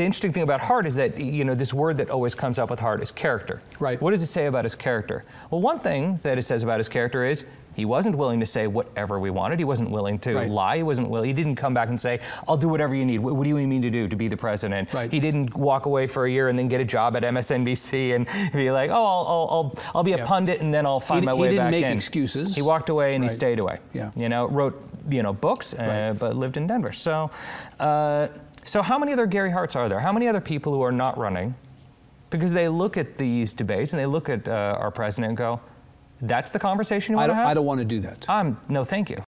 the interesting thing about Hart is that, you know, this word that always comes up with Hart is character. Right. What does it say about his character? Well, one thing that it says about his character is he wasn't willing to say whatever we wanted. He wasn't willing to lie. He wasn't willing. He didn't come back and say, I'll do whatever you need. What do you mean to do to be the president? Right. He didn't walk away for a year and then get a job at MSNBC and be like, oh, I'll be a pundit and then I'll find my way back in. He didn't make excuses. He walked away and he stayed away. Yeah. You know, wrote, you know, books, but lived in Denver. So, so how many other Gary Harts are there? How many other people who are not running? Because they look at these debates and they look at our president and go, that's the conversation you want to have? I don't want to do that. No, thank you.